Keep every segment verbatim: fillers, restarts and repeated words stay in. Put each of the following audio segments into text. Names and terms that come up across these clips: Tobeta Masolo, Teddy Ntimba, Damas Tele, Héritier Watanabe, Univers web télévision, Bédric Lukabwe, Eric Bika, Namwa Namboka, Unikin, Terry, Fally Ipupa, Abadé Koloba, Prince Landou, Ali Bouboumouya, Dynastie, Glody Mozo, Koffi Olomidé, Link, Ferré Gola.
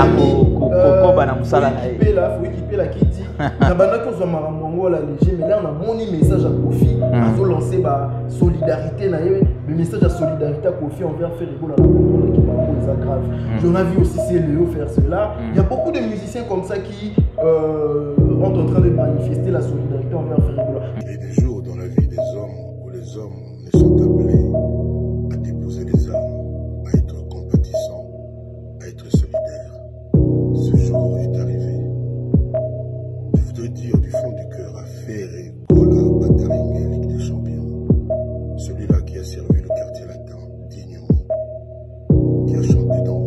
Il y a beaucoup de musiciens comme ça qui euh, sont en train de manifester la solidarité envers Ferré Gola. Il y a des jours dans la vie des hommes où les hommes ne sont appelés à déposer des armes, à être compatissants, à être solidaires. Ce jour est arrivé. Je voudrais dire du fond du cœur à Ferré Gola, Bataringue, Ligue des Champions, celui-là qui a servi le quartier latin dignement, qui a chanté dans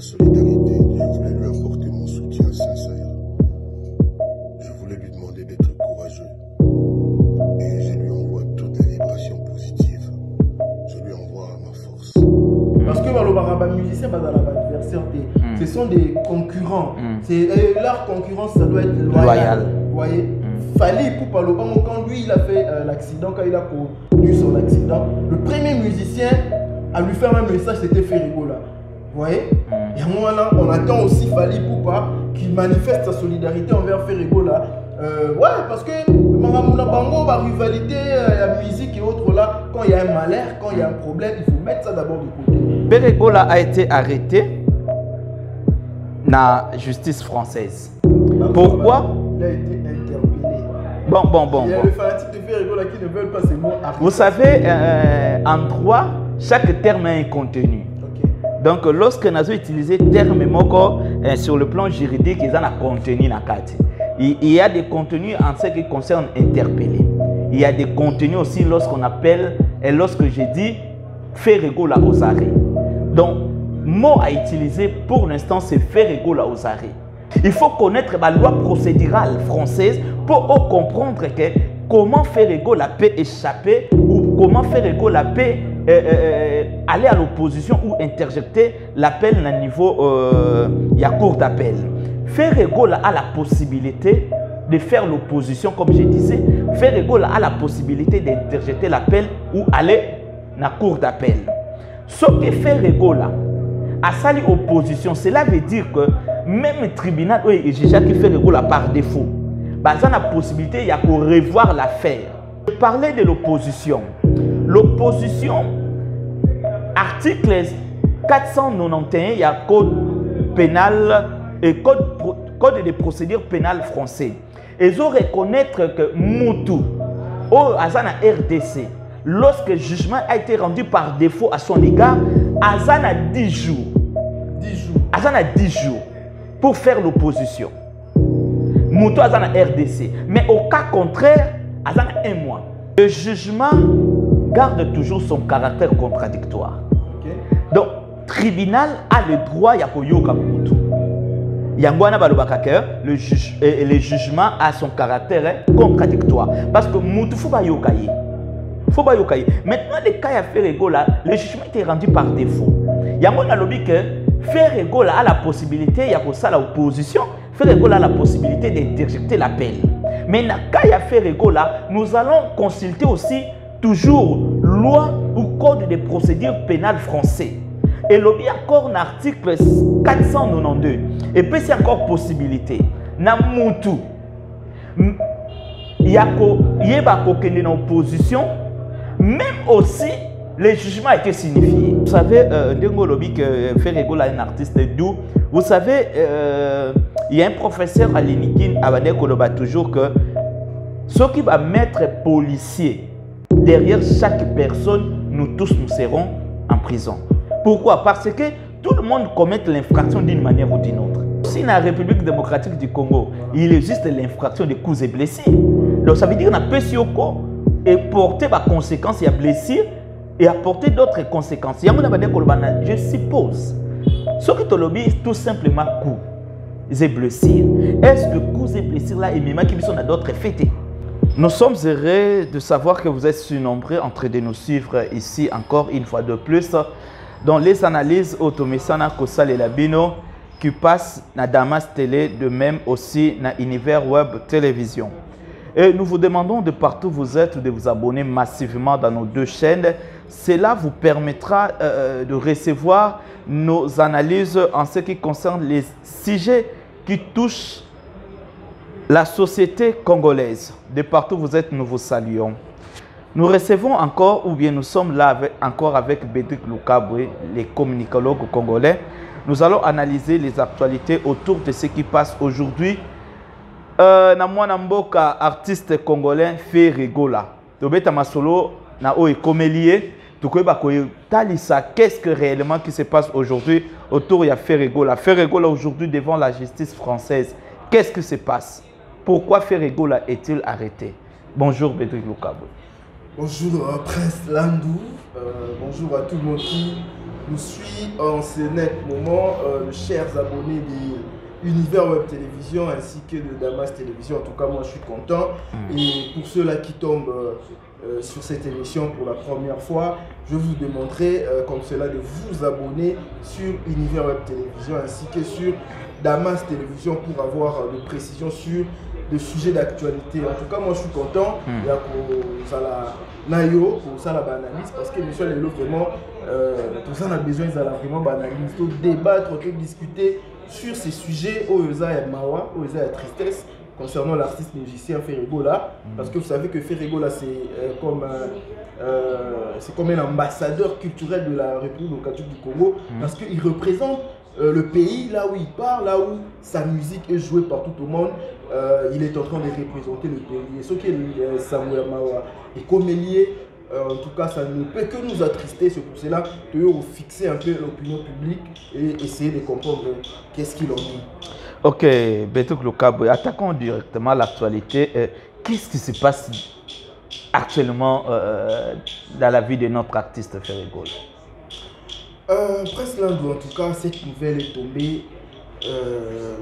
solidarité, je voulais lui apporter mon soutien sincère. Je voulais lui demander d'être courageux. Et je lui envoie toutes les vibrations positives. Je lui envoie ma force. Parce que le musicien, ce sont des concurrents. Leur concurrence, ça doit être loyal. Vous voyez ? Fally Ipupa, quand lui, il a fait l'accident, quand il a connu son accident, le premier musicien à lui faire un message, c'était Ferré Gola. Vous voyez? Et à un moment là, on attend aussi Fally Ipupa qui manifeste sa solidarité envers Ferré Gola. Euh, ouais, parce que Mamamouna Bango, la rivalité, la musique et autres là, quand il y a un malheur, quand il y a un problème, il faut mettre ça d'abord de côté. Ferré Gola a été arrêté dans la justice française. Pourquoi? Il a été interpellé. Bon, bon, bon. Il y a bon. Le fanatique de Ferré Gola qui ne veulent pas ces mots arrêtés. Vous savez, euh, en droit, chaque terme a un contenu. Donc, lorsque nous avons utilisé terme moko euh, sur le plan juridique, ils ont un contenu. Il y a des contenus en ce qui concerne interpeller. Il y a des contenus aussi lorsqu'on appelle et lorsque je dis Ferré Gola aux arrêts. Donc, mot à utiliser pour l'instant, c'est Ferré Gola aux arrêts. Il faut connaître la loi procédurale française pour comprendre que comment Ferré Gola peut échapper ou comment Ferré Gola peut Euh, euh, aller à l'opposition ou interjecter l'appel au niveau euh, y a cour d'appel. Ferré Gola a la possibilité de faire l'opposition, comme je disais. Ferré Gola a la possibilité d'interjeter l'appel ou aller à la cour d'appel. Ce que Ferré Gola a sali opposition, cela veut dire que même le tribunal, oui, il juge que Ferré Gola par défaut, bah, ça a la possibilité il y a pour revoir l'affaire. Je parlais de l'opposition. L'opposition, article quatre cent quatre-vingt-onze, il y a code pénal et code, code de procédure pénale français. Ils ont reconnaître que Moutou, au Azana R D C, lorsque le jugement a été rendu par défaut à son égard, Azana a dix jours. dix jours. Azana a dix jours pour faire l'opposition. Moutou, Azana R D C. Mais au cas contraire, Azana un mois. Le jugement garde toujours son caractère contradictoire. Okay. Donc, le tribunal a le droit, il y a le, juge, et le jugement a son caractère contradictoire. Parce que Moutou, il faut pas yokaye. faut pas yokaye. Maintenant, le cas à Ferré Gola, le jugement était rendu par défaut. Il y a un lobby que Ferré Gola a la possibilité, il y a pour ça l'opposition, Ferré Gola a la possibilité d'interjecter l'appel. Mais dans le cas à Ferré Gola, nous allons consulter aussi toujours loi ou code de procédure pénale français. Et le bien encore dans l'article quatre cent quatre-vingt-douze. Et puis c'est encore possibilité. Dans Moutou, il y a une opposition, même aussi le jugement a été signifié. Vous savez, Ndengo Lobi que Ferré Gola est un artiste doux. Vous savez, euh, il y a un professeur à l'Unikin, Abadé Koloba, toujours que ce qui va mettre policier derrière chaque personne, nous tous, nous serons en prison. Pourquoi? Parce que tout le monde commet l'infraction d'une manière ou d'une autre. Si dans la République démocratique du Congo, il existe l'infraction de coups et blessés. Donc ça veut dire qu'on a péché au corps et porter par conséquence, il y a blessé et apporter d'autres conséquences. Je suppose, ce qui te lobby, c'est tout simplement coups et blessés. Est-ce que coups et blessés là, et même qui sont d'autres fêtés? Nous sommes heureux de savoir que vous êtes si nombreux en train de nous suivre ici encore une fois de plus dans les analyses Automesana Kosal et Labino qui passent na Damas Télé, de même aussi na Univers web télévision. Et nous vous demandons de partout où vous êtes de vous abonner massivement dans nos deux chaînes. Cela vous permettra euh, de recevoir nos analyses en ce qui concerne les sujets qui touchent la société congolaise. De partout où vous êtes, nous vous saluons. Nous recevons encore, ou bien nous sommes là avec, encore avec Bédric Lukabwe, les communicologues congolais. Nous allons analyser les actualités autour de ce qui passe aujourd'hui. Euh, Namwa Namboka, artiste congolais, Ferré Gola. Tobeta Masolo, Nao et Komélié. Qu'est-ce que réellement qui se passe aujourd'hui autour de Ferré Gola? Ferré Gola aujourd'hui devant la justice française. Qu'est-ce qui se passe? Pourquoi Ferré Gola est-il arrêté? Bonjour Bédric Lukabwe. Bonjour euh, Prince Landou. Euh, bonjour à tout le monde qui nous suit en ce net moment. Euh, chers abonnés de Univers web télévision ainsi que de Dynastie télévision. En tout cas, moi je suis content. Mm. Et pour ceux-là qui tombent euh, euh, sur cette émission pour la première fois, je vous demanderai euh, comme cela de vous abonner sur Univers web télévision ainsi que sur Dynastie télévision pour avoir euh, de précisions sur des sujets d'actualité. En tout cas, moi je suis content. Il y a pour ça la nayo, pour ça la banalise, parce que monsieur Lelo vraiment euh, tout ça on a besoin, ils ont vraiment banalise, tout débattre, tout discuter sur ces sujets au Eza et Mawa, au Eza et tristesse concernant l'artiste musicien Ferré Gola, parce que vous savez que Ferré Gola c'est euh, comme euh, euh, c'est comme un ambassadeur culturel de la République démocratique du Congo, parce qu'il représente Euh, le pays, là où il part, là où sa musique est jouée par tout le monde, euh, il est en train de représenter le pays. Et ce qui est Samuel Mawa et Komélié, euh, en tout cas, ça ne peut que nous attrister. C'est pour cela que nous fixer un peu l'opinion publique et essayer de comprendre qu'est-ce qu'il en dit. Ok, Bédric Lukabwe, attaquons directement l'actualité. Euh, qu'est-ce qui se passe actuellement euh, dans la vie de notre artiste Ferré Gola? Euh, Prince Landou, en tout cas, cette nouvelle est tombée euh,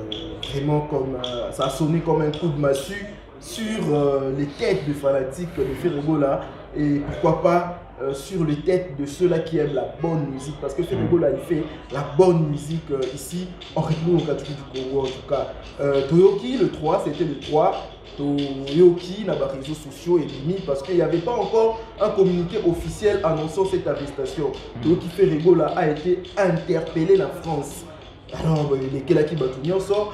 vraiment comme. Euh, ça a sonné comme un coup de massue sur euh, les têtes de fanatiques de Ferré Gola et pourquoi pas euh, sur les têtes de ceux-là qui aiment la bonne musique, parce que Ferré Gola, il fait la bonne musique euh, ici en République du Congo en tout cas. Euh, Toyoki, le trois, c'était le trois. Toyoki n'a pas de réseaux sociaux et demi parce qu'il n'y avait pas encore un communiqué officiel annonçant cette arrestation. Toyoki Ferré Gola a été interpellé en France. Alors, les Kelaki Batounian sort,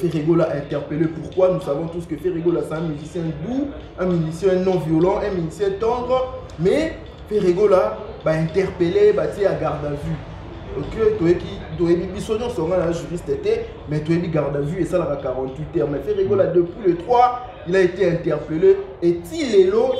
Ferré Gola a interpellé. Pourquoi? Nous savons tous que Ferré Gola c'est un musicien doux, un musicien non violent, un musicien tendre, mais Ferré Gola a interpellé, bâti à garde à vue. Ok, Toyoki. Toyebi Bissonnion sera un juriste était, mais Toyebi garde à vue et ça l'a quarante-huit heures. Mais Ferré Gola depuis le trois, il a été interpellé. Et Tilélo,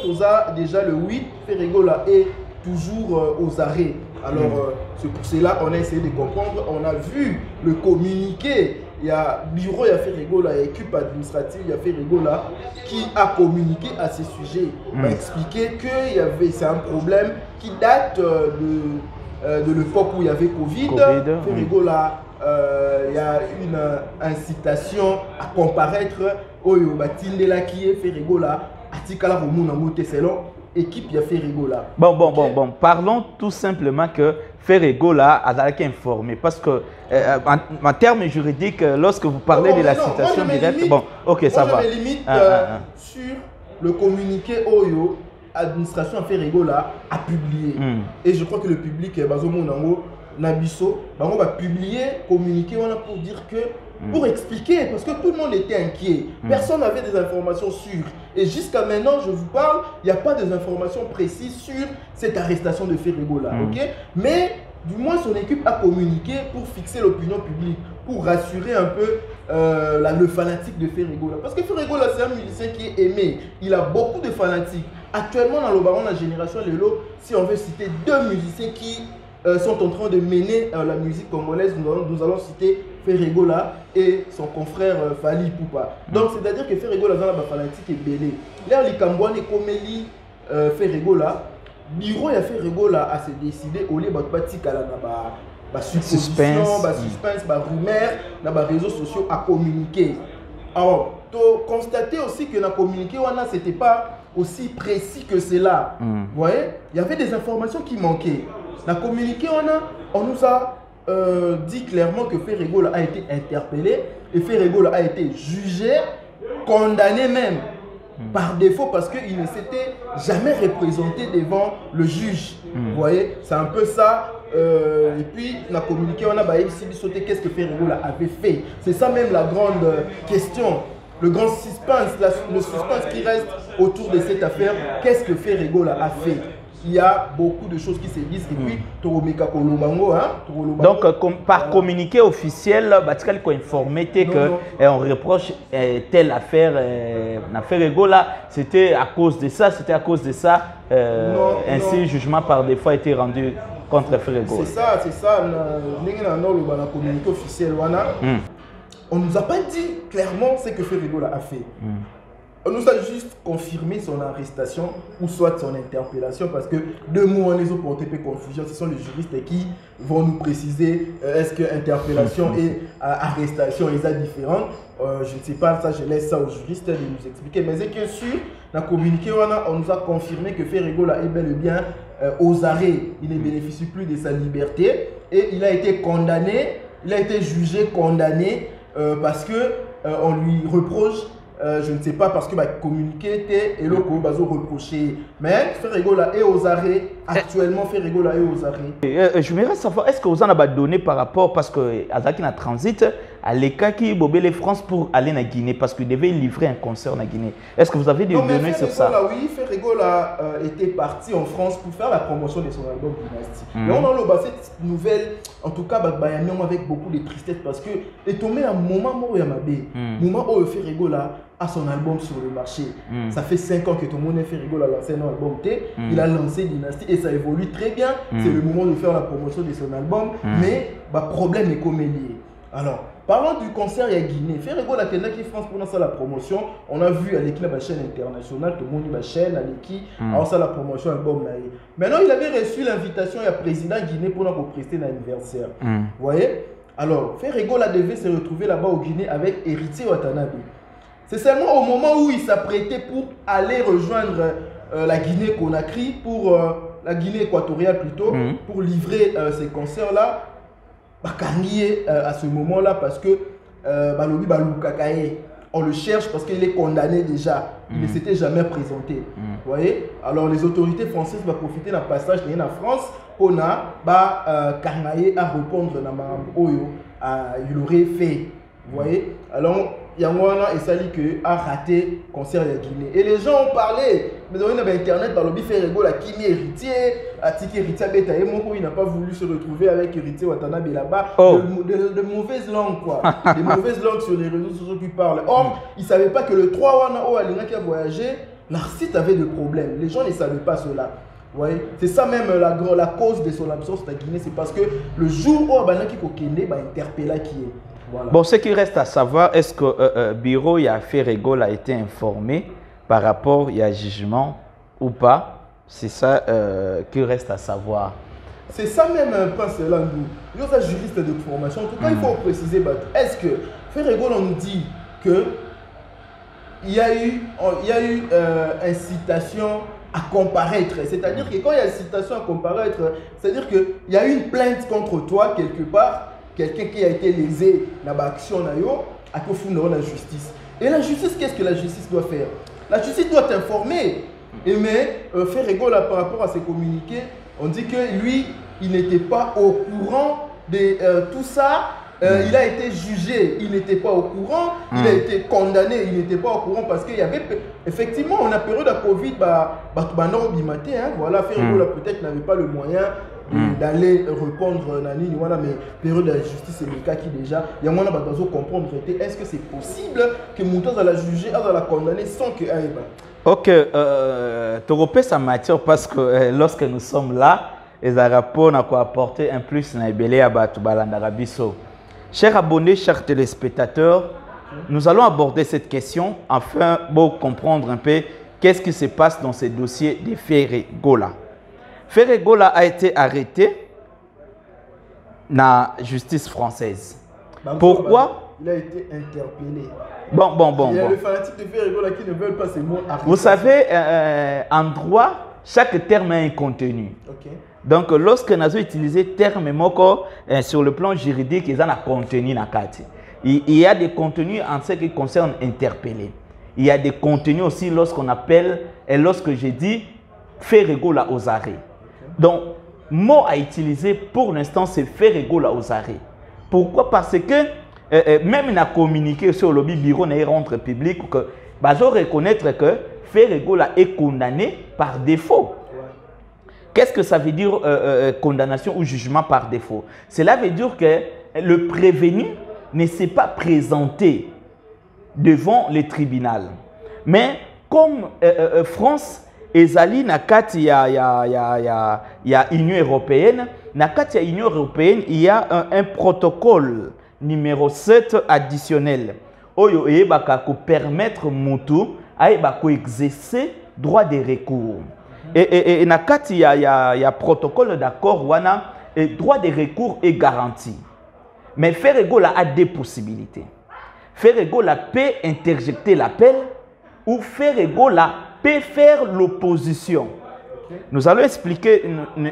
déjà le huit, Ferré Gola est toujours euh, aux arrêts. Alors, mm. euh, c'est pour cela on a essayé de comprendre. On a vu le communiqué. Il y a bureau, il y a Ferré Gola, il y a équipe administrative, il y a Ferré Gola qui a communiqué à ce sujet. Il mm. a expliqué que y avait, c'est un problème qui date euh, de. Euh, de l'époque où il y avait Covid, Ferré oui. Gola, euh, il y a une euh, incitation à comparaître. Oyo Batindela qui est Ferré Gola, Atikala Romuna Moteselon, équipe il y a Ferré Gola. Bon, bon, okay. bon, bon, parlons tout simplement que Ferré Gola a informé. Parce que, euh, en, en termes juridiques, lorsque vous parlez bon, de la non, citation directe, limite, bon, ok, moi ça moi va. Je me limite ah, euh, ah, ah. sur le communiqué Oyo. Administration Ferré Gola a publié. Mm. Et je crois que le public, Bazomonango, Nabiso, on va publier, communiquer, on a pour dire que, mm. pour expliquer, parce que tout le monde était inquiet. Mm. Personne n'avait des informations sûres. Et jusqu'à maintenant, je vous parle, il n'y a pas des informations précises sur cette arrestation de Ferré Gola. Mm. Okay? Mais, du moins, son équipe a communiqué pour fixer l'opinion publique, pour rassurer un peu euh, la, le fanatique de Ferré Gola. Parce que Ferré Gola, c'est un musicien qui est aimé. Il a beaucoup de fanatiques. Actuellement, dans le baron, la génération Lelo, si on veut citer deux musiciens qui euh, sont en train de mener euh, la musique congolaise, nous allons, nous allons citer Ferré Gola et son confrère euh, Fally Ipupa. Donc, c'est-à-dire que Ferré Gola, la fanatique est belé. Là, les Kambouane, Komeli, euh, Ferré Gola, Biro et Ferré Gola a se décidé au lieu de battre à la naba. Bah, suspense, bah, suspense, bah, rumeur, dans bah, les réseaux sociaux à communiquer. Alors, constater aussi que la communication, ce n'était pas aussi précis que cela. Mm. Vous voyez, il y avait des informations qui manquaient. La communication, on, on nous a euh, dit clairement que Ferré Gola a été interpellé et Ferré Gola a été jugé, condamné même. mm. par défaut parce qu'il ne s'était jamais représenté devant le juge. Mm. Vous voyez, c'est un peu ça. Euh, et puis, on a communiqué, on a bah, qu'est-ce que Ferré Gola avait fait. C'est ça même la grande question, le grand suspense, la, le suspense qui reste autour de cette affaire. Qu'est-ce que Ferré Gola a fait? Il y a beaucoup de choses qui se disent. Et puis, mm. donc, com par communiqué officiel, Batikal a informé qu'on reproche eh, telle affaire. Eh, Ferré Gola, c'était à cause de ça, c'était à cause de ça. Euh, non, ainsi, le jugement par défaut a été rendu contre Ferré Gola. C'est ça, c'est ça. Le communiqué officiel, mm. on ne nous a pas dit clairement ce que Ferré Gola a fait. Mm. On nous a juste confirmé son arrestation ou soit son interpellation parce que deux mots en les ont porté peu confusion. Ce sont les juristes qui vont nous préciser euh, est-ce que interpellation et euh, arrestation ils sont différents. Euh, je ne sais pas, ça je laisse ça aux juristes de nous expliquer. Mais c'est que sur la communiqué, on nous a confirmé que Ferré Gola est bel et bien euh, aux arrêts. Il ne bénéficie plus de sa liberté et il a été condamné, il a été jugé condamné euh, parce que euh, on lui reproche. Euh, je ne sais pas parce que bah, communiqué était et le Bazo reproché. Mais Ferré Gola est aux arrêts. Actuellement, Ferré Gola est aux arrêts. Et, euh, je voudrais savoir, est-ce que vous en avez donné par rapport, parce que Azaki na transit, à l'E C A qui bobé les France pour aller en Guinée, parce qu'il devait livrer un concert en Guinée. Est-ce que vous avez des données sur ça? Oui, Ferré Gola euh, était parti en France pour faire la promotion de son album Dynastie. Mm. Mais on a le cette nouvelle, en tout cas, bah, bah, avec beaucoup de tristesse, parce que est tombé un moment où il y a un moment où Ferré Gola à son album sur le marché. Mm. Ça fait cinq ans que tout le monde fait Ferré Gola a lancé un album T. Mm. Il a lancé Dynastie et ça évolue très bien. Mm. C'est le moment de faire la promotion de son album. Mm. Mais bah, problème est comme lié. Alors, parlons du concert à Guinée. Ferré Gola qui est France pour lancer la promotion. On a vu à l'équipe la chaîne internationale, tout le monde la chaîne, à l'équipe, mm. alors ça la promotion album. Maintenant, il avait reçu l'invitation à président Guinée pour nous prester l'anniversaire. Mm. Vous voyez? Alors, Ferré Gola devait se retrouver là-bas au Guinée avec Héritier Watanabe. C'est seulement au moment où il s'apprêtait pour aller rejoindre euh, la Guinée-Conakry, pour euh, la Guinée équatoriale plutôt, mmh. pour livrer euh, ces concerts-là, Bakangié euh, à ce moment-là parce que euh, Balobi Baloukakae, on le cherche parce qu'il est condamné déjà. Il mmh. ne s'était jamais présenté. Mmh. Vous voyez? Alors les autorités françaises vont profiter d'un passage de la France pour Kangaye à répondre à Oyo, à il aurait fait. Vous voyez? Alors, Yangwana et Sali a raté le concert de Guinée. Et les gens ont parlé, mais dans Internet, par le biais Ferré Gola, qui est héritier, Atiki héritier Beta, et Moko, il n'a pas voulu se retrouver avec héritier Watanabe là-bas. Oh. De, de, de mauvaises langues, quoi. Des mauvaises langues sur les réseaux sociaux qui parlent. Or, mm. ils ne savaient pas que le trois Wana O Alina qui a voyagé, l'artiste avait des problèmes. Les gens ne savaient pas cela. Ouais. C'est ça même la, la cause de son absence de Guinée, c'est parce que le jour où Abanaki Kokende bah, interpella qui est. Voilà. Bon, ce qui reste à savoir, est-ce que le euh, euh, bureau y a Ferré Gola a été informé par rapport à jugement ou pas? C'est ça euh, qui reste à savoir. C'est ça même, Prince Landou. Il y a un juriste de formation. En tout cas, mm. il faut préciser, est-ce que Ferré Gola nous dit que il y a eu, il y a eu euh, incitation à comparaître, c'est-à-dire que quand il y a une citation à comparaître, c'est-à-dire qu'il y a une plainte contre toi quelque part, quelqu'un qui a été lésé dans l'action, à quoi fournir la justice. Et la justice, qu'est-ce que la justice doit faire? La justice doit t'informer. Et mais euh, Ferré Gola par rapport à ses communiqués, on dit que lui, il n'était pas au courant de euh, tout ça. Euh, il a été jugé, il n'était pas au courant, mm. il a été condamné, il n'était pas au courant parce qu'il y avait, effectivement, on a période de Covid, bah, bah, bah non, bimaté, hein, voilà, Ferré Gola peut-être n'avait pas le moyen mm. d'aller répondre dans la ligne, voilà, mais période de la justice, c'est le cas qui déjà, il y a un moment où on doit comprendre, est-ce que c'est possible que Moutaz a la juger, a la condamner sans que aille bah. Ok, euh, te repais sa matière parce que euh, lorsque nous sommes là, les rapports n'ont qu'à apporter un plus à Belé à Batoubalandarabiso. Chers abonnés, chers téléspectateurs, nous allons aborder cette question afin de comprendre un peu qu'est-ce qui se passe dans ce dossier de Ferré Gola. Ferré Gola a été arrêté dans la justice française. Pourquoi? Il a été interpellé. Bon, bon, bon. Il y a bon. Les fanatiques de Ferré Gola qui ne veulent pas ces mots arrêtés. Vous savez, euh, en droit, chaque terme a un contenu. Ok. Donc, lorsque nous avons utilisé terme moko euh, sur le plan juridique, ils ont un contenu. Il y a des contenus en ce qui concerne interpeller. il y a des contenus aussi lorsqu'on appelle, et lorsque j'ai dit Ferré Gola aux arrêts. Donc, mot à utiliser pour l'instant, c'est Ferré Gola aux arrêts. Pourquoi? Parce que euh, même on a communiqué sur le bureau, on a rentré public, que bah, je reconnaître que Ferré Gola est condamné par défaut. Qu'est-ce que ça veut dire euh, euh, condamnation ou jugement par défaut? Cela veut dire que le prévenu ne s'est pas présenté devant le tribunal. Mais comme euh, euh, France, Ezali Nakati, il y a, y a, y a, y a, y a Union européenne, Nakati, Union européenne, il y a un, un protocole numéro sept additionnel. Oyo yebaka ko permettre Moutou à exercer droit de recours. Et, et, et nakati ya, ya, ya protocole d'accord wana et droit de recours est garanti. Mais Ferré Gola a deux possibilités. Ferré Gola peut interjecter l'appel ou Ferré Gola peut faire l'opposition. Nous allons expliquer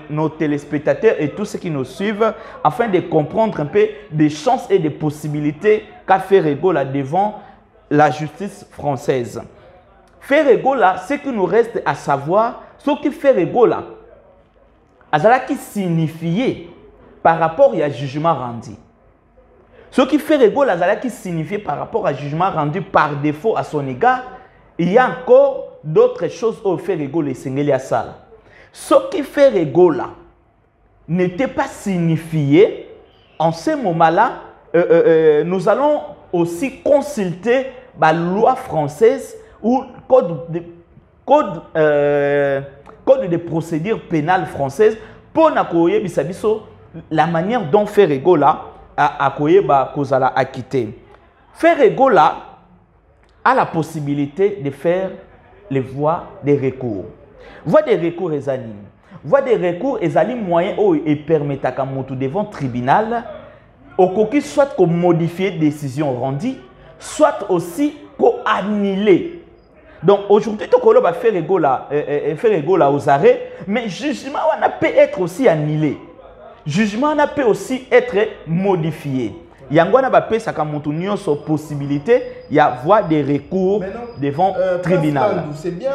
nos téléspectateurs et tous ceux qui nous suivent afin de comprendre un peu des chances et des possibilités qu'a Ferré Gola devant la justice française. Ferré Gola, ce qui nous reste à savoir, ce qui Ferré Gola, azala qui signifiait par rapport à jugement rendu. Ce qui Ferré Gola, azala qui signifiait par rapport à jugement rendu par défaut à son égard, il y a encore d'autres choses au Ferré Gola et Sengeli Asala. Ce qui Ferré Gola n'était pas signifié, en ce moment-là, euh, euh, euh, nous allons aussi consulter la loi française ou code de Code, euh, code de procédure pénale française pour la manière dont Ferré Gola a, a, a acquitté. Ferré Gola a la possibilité de faire les voies de recours. Voies de recours ezali. Voies de recours ezali moyen et permettre à moto devant tribunal au coquille soit qu'on modifier décision rendue, soit aussi qu'on annule. Donc aujourd'hui, tout le monde Ferré Gola aux arrêts, mais le jugement peut être aussi annulé. Le jugement peut aussi être modifié. Il y a une possibilité, il y a voie de recours devant le tribunal. C'est bien,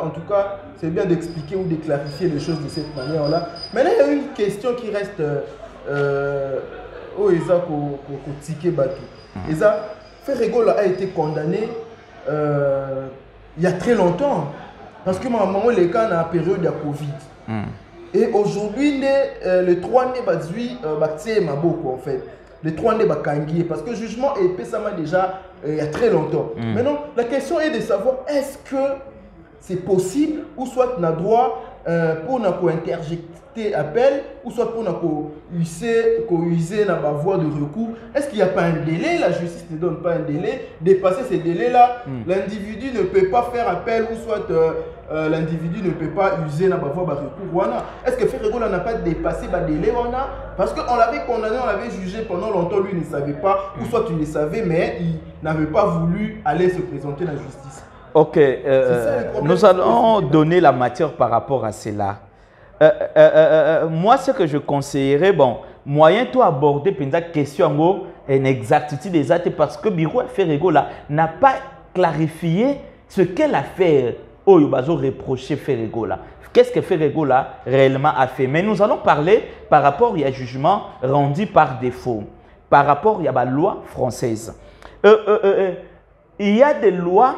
en tout cas, c'est bien d'expliquer ou de clarifier les choses de cette manière-là. Maintenant, il y a une question qui reste au ticket battu. Ferré Gola a été condamné Euh, il y a très longtemps, parce que maman les cas dans la période de la Covid. Mm. Et aujourd'hui, euh, le trois mai, c'est Maboko en fait. Le trois mai, c'est parce que le jugement est pésamment déjà euh, il y a très longtemps. Mm. Maintenant, la question est de savoir est-ce que c'est possible ou soit on a droit euh, pour nous interjecter appel ou soit pour nous user, user la voie de recours. Est-ce qu'il n'y a pas un délai? La justice ne donne pas un délai. Dépasser ces délais-là, mm. l'individu ne peut pas faire appel ou soit euh, euh, l'individu ne peut pas user la voie de recours. Est-ce que Ferré Gola n'a pas dépassé le délai? Parce qu'on l'avait condamné, on l'avait jugé pendant longtemps, lui ne savait pas, mm. ou soit il le savait, mais il n'avait pas voulu aller se présenter à la justice. Ok, euh, nous allons donner la matière par rapport à cela. Euh, euh, euh, moi, ce que je conseillerais, bon, moyen tout aborder, puis la question en exactitude exacte, parce que Biro Ferré Gola n'a pas clarifié ce qu'est l'affaire au Yobazo reproché Ferré Gola. Qu'est-ce que Ferré Gola réellement a fait? Mais nous allons parler par rapport à jugement rendu par défaut, par rapport à la loi française. Euh, euh, euh, il y a des lois.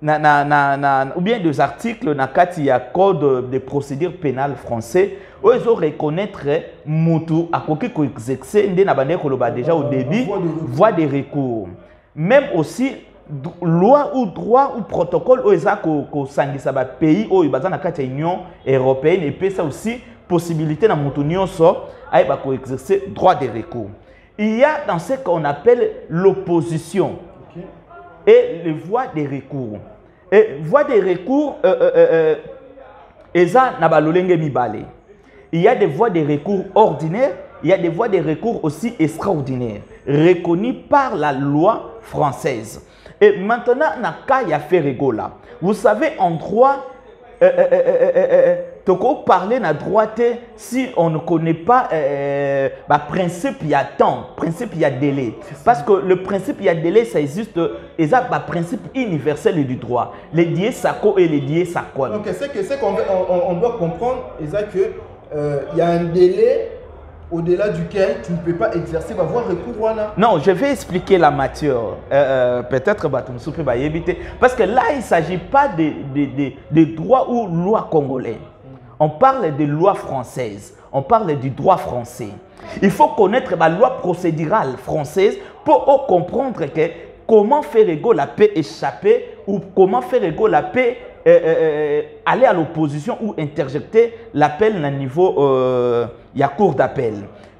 Na, na, na, na, ou bien des articles dans le code de procédure pénale français où ils reconnaîtraient Moutou à quoi qu'ils exerçaient déjà au début voie de recours. Même aussi loi ou droit ou protocole où ils ont sanguissé dans le pays où ils ont l'Union européenne et puis ça aussi possibilité dans Moutou à exercer droit de recours. Il y a dans ce qu'on appelle l'opposition et les voies de recours. Et voies de recours, euh, euh, euh, Eza Nabalolenge Mibale. Il y a des voies de recours ordinaires, il y a des voies de recours aussi extraordinaires, reconnues par la loi française. Et maintenant, Nakaya Ferré Gola. Vous savez, en droit, euh, euh, euh, euh, Donc on parle na droite si on ne connaît pas euh, bah, principe il y a temps, principe il y a délai. Parce que le principe il y a délai ça existe exact bah, principe universel du droit. Les dieux sako et les dieux sako. Donc c'est que c'est qu'on on, on doit comprendre exact que euh, il y a un délai au-delà duquel tu ne peux pas exercer, bah, voir recours voilà. Non, je vais expliquer la matière. Euh, euh, Peut-être bah, tu me souffles, bah, éviter. Parce que là, il ne s'agit pas des de, de, de droits ou lois congolais. On parle des lois françaises. On parle du droit français. Il faut connaître la bah, loi procédurale française pour comprendre que comment Ferré Gola peut échapper ou comment Ferré Gola peut Euh, euh, aller à l'opposition ou interjecter l'appel au niveau euh, y a cours d'appel.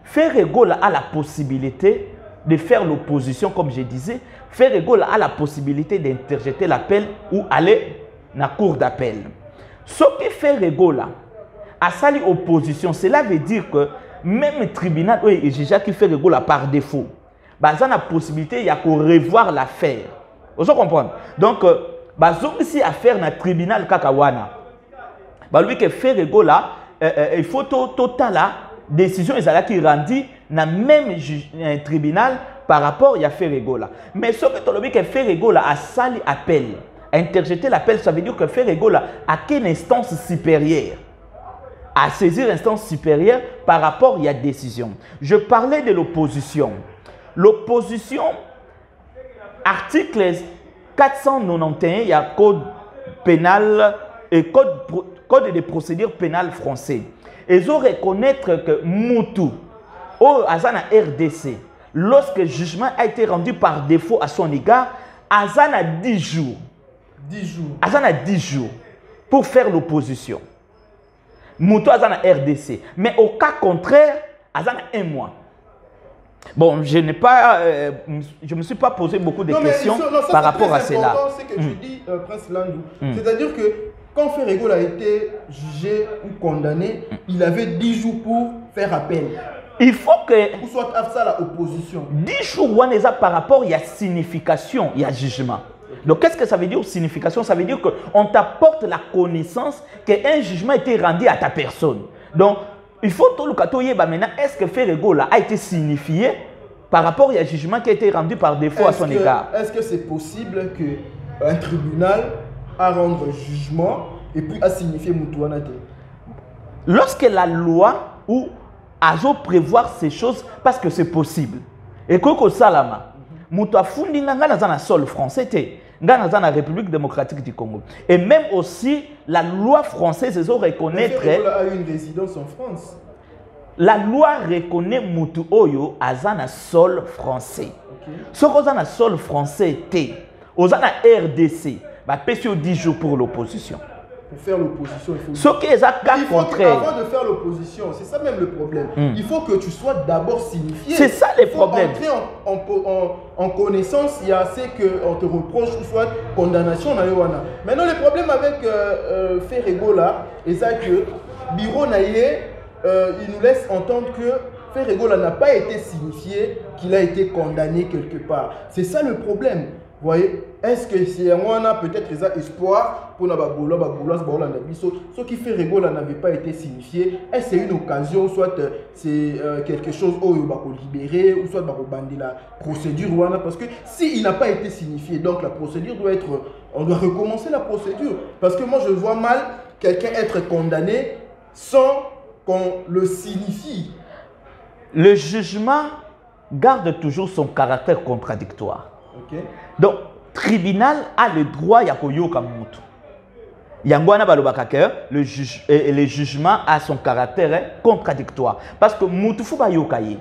Ferré Gola a la possibilité de faire l'opposition, comme je disais. Ferré Gola a la possibilité d'interjeter l'appel ou aller à la cour d'appel. Ce que Ferré Gola a sali opposition, cela veut dire que même le tribunal, oui, et déjà qui Ferré Gola par défaut, bah, ça a la possibilité de revoir l'affaire. Vous comprenez? Donc, euh, Bazong si affaire na tribunal kakawana. Bah lui que Ferré Gola il faut total la décision ezala qui rendit na même tribunal par rapport il y a Ferré Gola. Mais ce que tolobi que Ferré Gola a sali appel, a interjeté l'appel, ça veut dire que Ferré Gola a qu'une instance supérieure à saisir instance supérieure par rapport il y a décision. Je parlais de l'opposition. L'opposition article quatre cent quatre-vingt-onze, il y a code pénal et code, code de procédure pénale français. Ils ont reconnaître que Moutou, au Azana R D C, lorsque le jugement a été rendu par défaut à son égard, Azana a dix jours. dix jours. Azana a dix jours pour faire l'opposition. Moutou Azana R D C. Mais au cas contraire, Azana a un mois. Bon, je n'ai pas, euh, je me suis pas posé beaucoup de non, questions mais, non, ça, par rapport à cela. C'est que tu dis, euh, Prince Landou. Mm. C'est-à-dire que quand Ferré Gola a été jugé ou condamné, mm. il avait dix jours pour faire appel. Il faut que... Ou soit à ça la opposition. dix jours, par rapport, il y a signification, il y a jugement. Donc, qu'est-ce que ça veut dire signification? Ça veut dire qu'on t'apporte la connaissance qu'un jugement a été rendu à ta personne. Donc, il faut tout le catoyer maintenant. Est-ce que Ferré Gola a été signifié par rapport à un jugement qui a été rendu par défaut à son égard? Est-ce que c'est possible qu'un tribunal a rendre jugement et puis a signifié Moutouanate? Lorsque la loi ou Azo prévoir ces choses parce que c'est possible. Et Koko Salama, Moutouafundi n'a pas dans le sol français. Dans la République démocratique du Congo. Et même aussi, la loi française, ils ont reconnaître... Ferré Gola a eu une résidence en France. La loi reconnaît Moutou Oyo Azana sol français. Ce qu'on a sol français, T. Ozana R D C, va pêcher dix jours pour l'opposition. Pour faire l'opposition, il faut... Ce qui est à cas contraire. Avant de faire l'opposition, c'est ça même le problème. Mm. Il faut que tu sois d'abord signifié. C'est ça les problèmes. Il faut entrer en, en, en, en connaissance, il y a assez qu'on te reproche ou soit condamnation. Maintenant, le problème avec euh, euh, Ferré Gola, c'est que Biro Naye, euh, il nous laisse entendre que Ferré Gola n'a pas été signifié, qu'il a été condamné quelque part. C'est ça le problème. Vous voyez, est-ce que si on a peut-être des espoirs pour la baboula, baboula, baboula, ce qui Ferré Gola n'avait pas été signifié, est-ce que c'est une occasion, soit c'est quelque chose où il va libérer, ou soit il va bander la procédure, parce que s'il n'a pas été signifié, donc la procédure doit être, on doit recommencer la procédure, parce que moi je vois mal quelqu'un être condamné sans qu'on le signifie. Le jugement garde toujours son caractère contradictoire. Okay. Donc, tribunal a le droit de koyoka mutu. Yangwana balobakake, le juge et le jugement a son caractère contradictoire parce que mutu faut ba yokaye.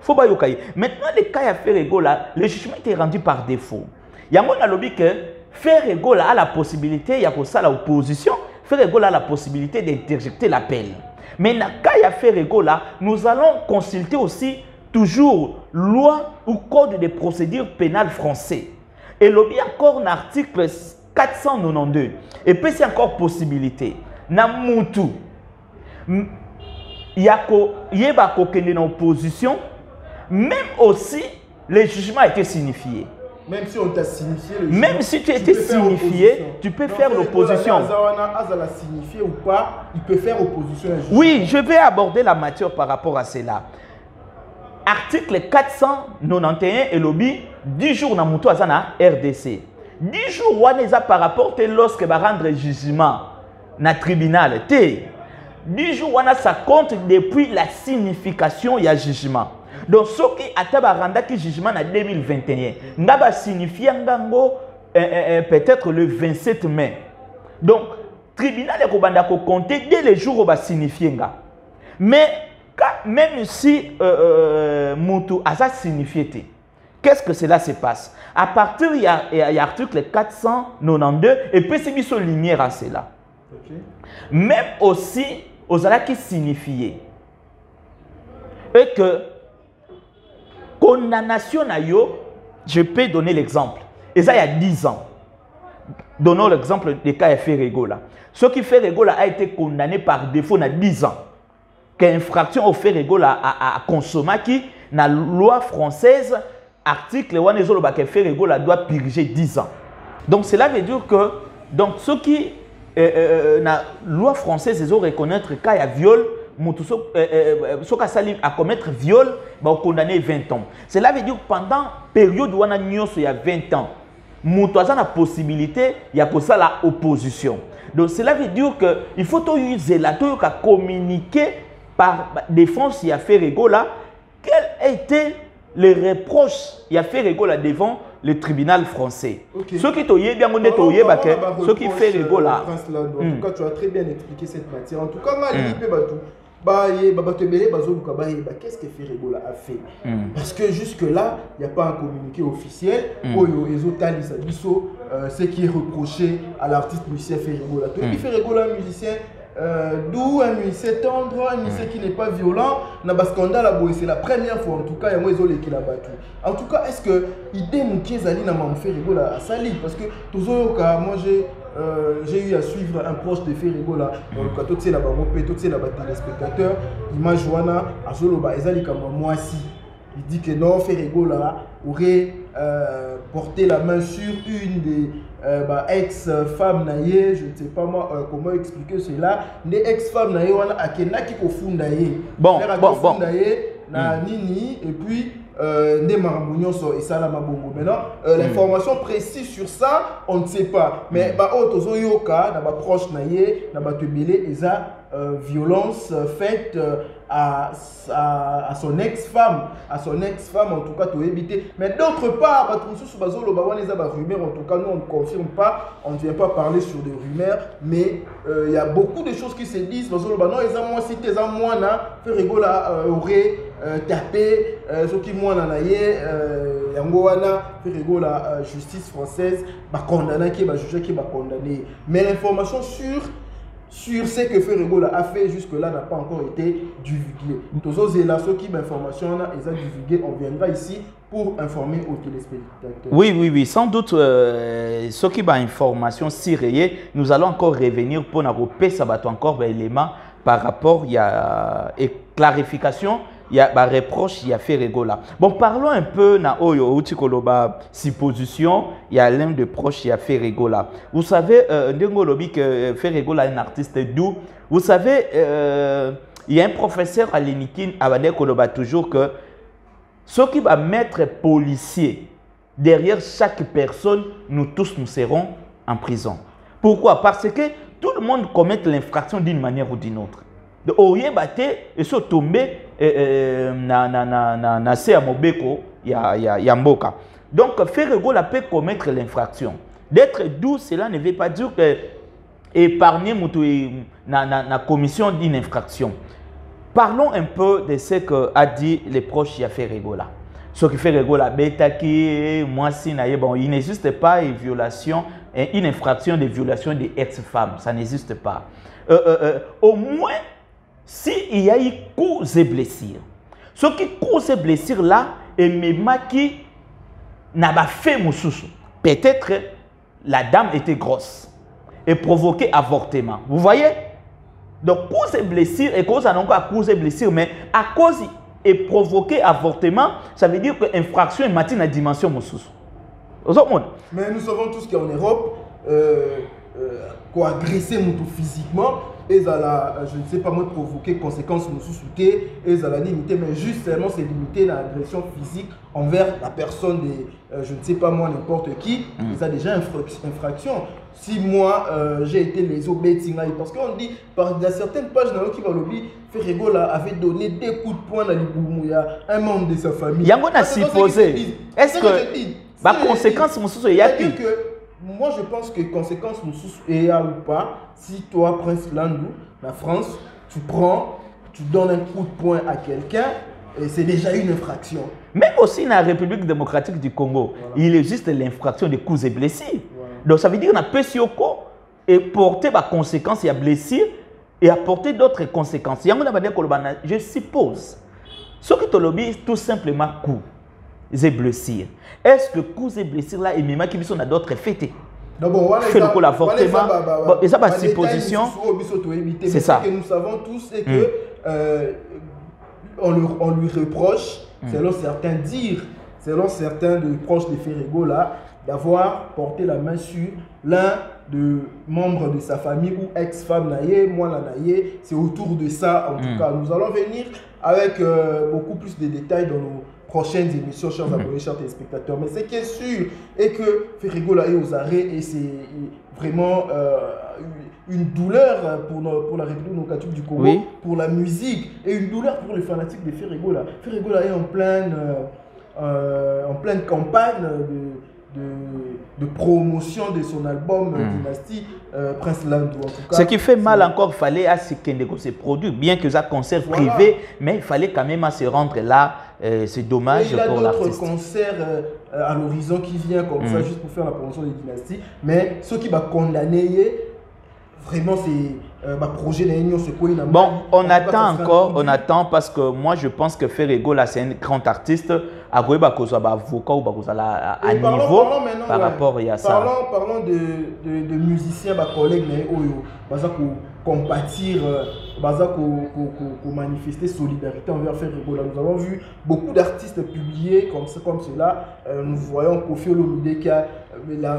Faut ba yokaye. Maintenant les cas à Ferré Gola, le jugement était rendu par défaut. Yangwana lobi que Ferré Gola a la possibilité ya ko sala opposition, Ferré Gola a la possibilité d'interjecter l'appel. Mais na cas à Ferré Gola, nous allons consulter aussi toujours loi ou code de procédure pénale français. Et lobby encore en article quatre cent quatre-vingt-douze. Et puis c'est encore possibilité. Na moutou. Yako yeba kokende na opposition. Même aussi, le jugement a été signifié. Même si on t'a signifié le jour, même si tu étais signifié, tu peux faire l'opposition. Signifié ou pas, il peut faire opposition. Oui, je vais aborder la matière par rapport à cela. Article quatre cent quatre-vingt-onze et lobby dix jours dans Moutou Azana R D C. dix jours Waneza par rapport à lorsque va rendre jugement na tribunal. dix jours Wana ça compte depuis la signification il y a jugement. Donc, ce qui a été jugement en deux mille vingt et un, ça signifie peut-être le vingt-sept mai. Donc, le tribunal est compté dès le jour où ça signifie. Mais, même si euh, euh, Moutou a signifié, qu'est-ce que cela se passe? À partir de l'article quatre cent quatre-vingt-douze, et puis c'est mis sur lumière à cela. Okay. Même aussi, aux ala qui signifiait. Et que, condamnation à yo, je peux donner l'exemple. Et ça, il y a dix ans. Donnons l'exemple des cas de Ferré Gola. Ce qui Ferré Gola a été condamné par défaut il y a dix ans. Qu'infraction au Ferré Gola a consommé qui, dans la loi française, article un que Ferré Gola doit purger dix ans. Donc, cela veut dire que, donc, ce qui, euh, euh, la loi française, ils ont reconnaître qu'il y a viol. Ceux qui sont à commettre viol, ils sont condamnés vingt ans. Cela veut dire que pendant la période où il y a vingt ans, il y a la possibilité de l'opposition. Donc cela veut dire qu'il faut communiquer par défense qui a fait Rigola. Quels étaient les reproches qui a fait Rigola devant le tribunal français? Okay. Ceux qui toyé bien on est toyé bah ceux qui fait Rigola. En tout cas, tu as très bien expliqué cette matière. En tout cas, Mali peut battre. Qu'est-ce que Ferré Gola a fait? Parce que jusque-là, il n'y a pas un communiqué officiel. Ce qui est reproché à l'artiste musicien Ferré Gola. Ferré Gola, un musicien doux, un musicien tendre, un musicien qui n'est pas violent. C'est la première fois, en tout cas, il y a moins de qui l'a battu. En tout cas, est-ce que l'idée de Ferré Gola a sali? Parce que toujours, moi j'ai. Euh, j'ai eu à suivre un proche de Ferré Gola dans le plateau de là-bas, tout c'est là-bas téléspectateurs, image Joana, Azoloba, Ezali Kamba, moi si. Il dit que non, Ferré Gola aurait euh, porté la main sur une des euh, bah, ex-femmes naïe, je ne sais pas moi euh, comment expliquer cela, des ex-femmes naïe, on a Akena qui confond naïe. Bon, bon, bon. Na nini et puis. Euh, des marabougnons et ça là mabongo maintenant euh, mm. l'information précise sur ça on ne sait pas mais mm. bah oh tozo yoka na ba proche naie na ba tebele et ça euh, violence euh, faite euh, à, à à son ex-femme à son ex-femme en tout cas tout éviter mais d'autre part bah tout sous bazo lo ba on les a ba rumeurs en tout cas nous on ne confirme pas on ne vient pas parler sur des rumeurs mais il euh, y a beaucoup de choses qui se disent bazo lo ba non les a moins cité les a moins là fait rigolo euh, aurait Euh, tapé, euh, ce qui moi n'en aille, Yangoana, Ferré Gola, la justice française, bah condamné, qui va juger, qui va condamner. Mais l'information sur, sur ce que Ferré Gola a fait jusque-là n'a pas encore été divulguée. Tous ceux là, ceux qui l'information là, ils ont divulgué, on viendra ici pour informer aux téléspectateurs. Oui, oui, oui, sans doute, euh, ceux qui ont information si rayée, nous allons encore revenir pour nous ça va encore des éléments par rapport il y a et clarification. Il y a bah, reproche, il y a Ferré Gola. Bon, parlons un peu na oyo utikoloba si position, il y a l'un de proche, il y a Ferré Gola. Vous savez, euh, Ndengolobi que Ferré Gola est un artiste doux. Vous savez, euh, il y a un professeur à l'Unikin, Abane Koloba toujours que ce qui va mettre policier derrière chaque personne, nous tous nous serons en prison. Pourquoi? Parce que tout le monde commet l'infraction d'une manière ou d'une autre. De Oye Baté et se tomber na na na na na se amobeko ya ya ya mboka. Donc Ferré Gola peut commettre l'infraction. D'être doux, cela ne veut pas dire que épargner mutu na na na commission d'une infraction. Parlons un peu de ce que a dit les proches ya Ferré Gola. Ce qui Ferré Gola beta qui moi si naie bon, il n'existe pas une violation une infraction de violation des ex-femmes, ça n'existe pas. Euh, euh, euh, au moins s'il y a eu coups et blessures, ce qui cause et blessures là, et même qui n'a pas fait moussousou. Peut-être la dame était grosse et provoquait avortement. Vous voyez? Donc, cause et blessures, et cause à cause et blessures, mais à cause et provoquer avortement, ça veut dire que l'infraction est maintenant à dimension moussousou. Mais nous savons tous qu'en Europe, euh, euh, qu'on agresse physiquement, et ça la, je ne sais pas moi, provoquer conséquences sous-souquées, et ça la limiter, mais juste seulement c'est limiter l'agression physique envers la personne, de, euh, je ne sais pas moi, n'importe qui, mais ça déjà infraction. Si moi euh, j'ai été les obétis, parce qu'on dit, par dans certaines pages dans qui va l'oublier, Ferré Gola avait donné des coups de poing à Ali Bouboumouya, un membre de sa famille. Il y a un supposé. Est-ce que. Bah conséquence, il y a que. Moi je pense que conséquence, il y a ou pas, si toi, Prince Landou, la France, tu prends, tu donnes un coup de poing à quelqu'un, c'est déjà une infraction. Même aussi dans la République démocratique du Congo, voilà. Il existe l'infraction des coups et blessures. Voilà. Donc ça veut dire qu'on a pêché au corps et porter par conséquence, il y a blessure et apporter d'autres conséquences. Je suppose, ce que tu lobby, tout simplement coup. Et blessures. Est-ce que coups et blessures là, et même qui sont à d'autres fêtes? Fait le coup fortement. Et ça, par supposition, c'est ça. Ce que nous savons tous, c'est que euh, on, lui, on lui reproche, mm. selon certains dires, selon certains de proches de Ferré Gola, d'avoir porté la main sur l'un de membres de sa famille ou ex-femme naïe, moi la naïe. C'est autour de ça, en mm. tout cas. Nous allons venir avec euh, beaucoup plus de détails dans nos prochaines émissions, chers mm-hmm. abonnés, chers téléspectateurs. Mais ce qui est sûr est que Ferré Gola est aux arrêts et c'est vraiment euh, une douleur pour, nos, pour la République démocratique du Congo, oui. Pour la musique et une douleur pour les fanatiques de Ferré Gola. Ferré Gola est en pleine, euh, en pleine campagne de, de, de promotion de son album mm. Dynastie, euh, Prince Landou. En tout cas, ce qui fait mal encore, fallait à ce qu'il négocie ses produits, bien que ça concert voilà. privé, mais il fallait quand même à se rendre là. Euh, c'est dommage pour l'artiste. Il y a d'autres concerts euh, à l'horizon qui vient comme mmh. ça, juste pour faire la promotion des dynasties. Mais ceux qui vont condamner, vraiment, c'est euh, bah, projet d'union, c'est quoi? Bon, on attend encore, on attend parce que moi, je pense que Ferré Gola, c'est un grand artiste. Agoué Bakosa, avocat ou Bakosa à niveau par rapport à ça. Parlons, parlons de, de, de musiciens, bah, collègues, mais Oyo, Bazako. Compatir, pour manifester solidarité envers Ferré Gola. Nous avons vu beaucoup d'artistes publiés comme, ça, comme cela. Euh, nous voyons Koffi Olomidé qui a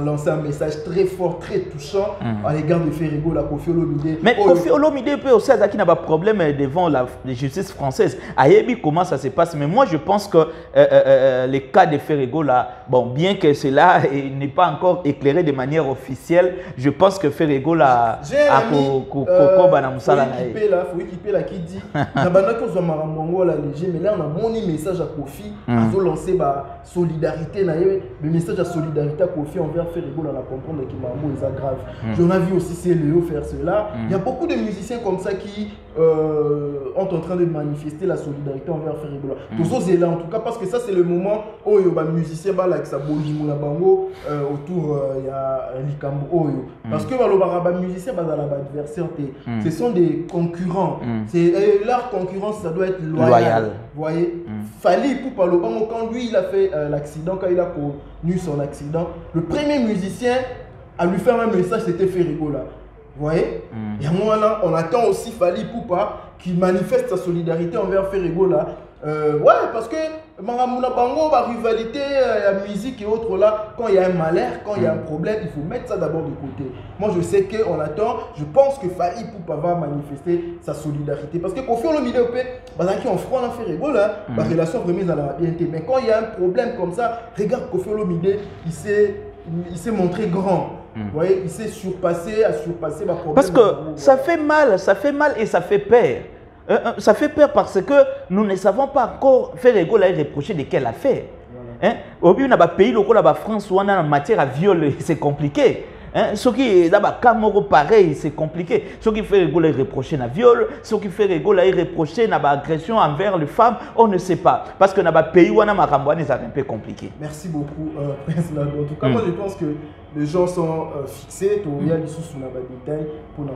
lancé un message très fort, très touchant mm. à l'égard de Ferré Gola. Koffi Olomidé. Mais oh, Koffi Olomidé peut aussi avoir un problème devant la justice française. Ayebi, comment ça se passe? Mais moi, je pense que euh, euh, euh, le cas de Ferré Gola, bon, bien que cela n'est pas encore éclairé de manière officielle, je pense que Ferré Gola a. Faut équiper là qui dit mais là on a mon message à Koffi ils ont lancé la solidarité le message à solidarité à Koffi envers Ferré Gola à la comprendre que Mambo est grave. J'en ai vu aussi c'est Léo faire cela. Il y a beaucoup de musiciens comme ça qui sont en train de manifester la solidarité envers Ferré Gola. Tout ça c'est là en tout cas parce que ça c'est le moment où il y a des musiciens avec sa bolimo la bango autour il y a Likambo parce que les musiciens sont adversaires. Mm. Ce sont des concurrents. Mm. C'est leur concurrence, ça doit être loyal. loyal. Vous voyez, mm. Fally Ipupa, quand lui il a fait euh, l'accident, quand il a connu son accident, le premier musicien à lui faire un message, c'était Ferré Gola. Vous voyez, mm. et à moi là, on attend aussi Fally Ipupa qui manifeste sa solidarité envers Ferré Gola. Euh, ouais, parce que Maramouna Bango, la rivalité, la musique et autres là, quand il y a un malheur, quand il y a un problème, il faut mettre ça d'abord de côté. Moi je sais qu'on attend, je pense que Fally Ipupa va manifester sa solidarité. Parce que Koffi Olomidé, en froid, on a fait rigolo, la relation remise à la bienté. Mais quand il y a un problème comme ça, regarde Koffi Olomidé, il s'est montré grand. Vous voyez, il s'est surpassé, a surpassé ma problème. Parce que ça fait mal, ça fait mal et ça fait peur. Euh, euh, ça fait peur parce que nous ne savons pas encore Ferré Gola est reproché de quelle affaire. Hein? Au bout d'un pays, local, la France, où on a en matière à viol, c'est compliqué. Hein? Ce qui est là-bas, Camorro, pareil, c'est compliqué. Ce qui Ferré Gola est reproché de viol, ce qui Ferré Gola est reproché d'agression envers les femmes, on ne sait pas. Parce que dans le pays où on a un peu compliqué. Merci beaucoup, euh, Prince Landou. En tout cas, mm. moi je pense que les gens sont euh, fixés, tout il y a des sous la détail pour la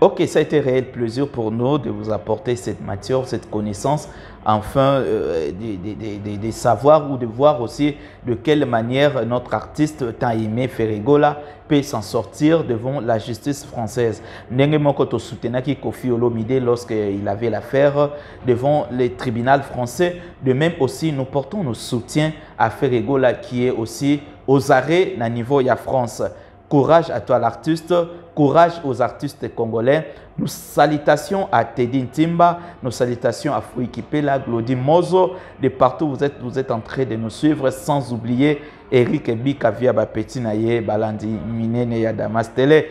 OK, ça a été un réel plaisir pour nous de vous apporter cette matière, cette connaissance, enfin euh, de, de, de, de savoir ou de voir aussi de quelle manière notre artiste tant aimé Ferré Gola peut s'en sortir devant la justice française. Néanmoins, quand on soutenait Koffi Olomidé lorsqu'il avait l'affaire devant les tribunaux français, de même aussi nous portons nos soutiens à Ferré Gola qui est aussi aux arrêts na niveau ya France. Courage à toi l'artiste, courage aux artistes congolais. Nos salutations à Teddy Ntimba, nos salutations à Fouikipela, Glody Mozo, de partout vous êtes, vous êtes en train de nous suivre, sans oublier Eric Bika via Bapeti Naye, Balandi Minene ya Damas Télé.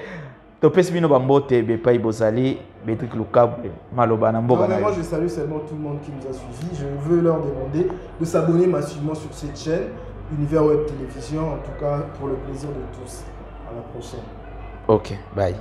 Topes Mino Bambote, Bepaï Bozali, Bédric Lukabwe, Maloba Nambo. Moi je salue seulement tout le monde qui nous a suivis. Je veux leur demander de s'abonner massivement sur cette chaîne Univers Web Télévision, en tout cas pour le plaisir de tous. À la prochaine. Ok, bye.